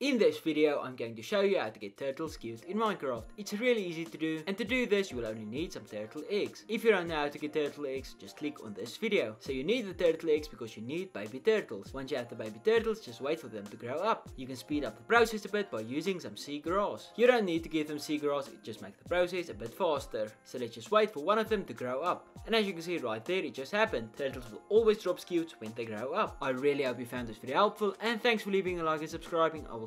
In this video, I'm going to show you how to get turtle skewed in Minecraft. It's really easy to do, and to do this, you will only need some turtle eggs. If you don't know how to get turtle eggs, just click on this video. So you need the turtle eggs because you need baby turtles. Once you have the baby turtles, just wait for them to grow up. You can speed up the process a bit by using some seagrass. You don't need to give them seagrass, it just makes the process a bit faster. So let's just wait for one of them to grow up. And as you can see right there, it just happened. Turtles will always drop skewed when they grow up. I really hope you found this video helpful, and thanks for leaving a like and subscribing. I will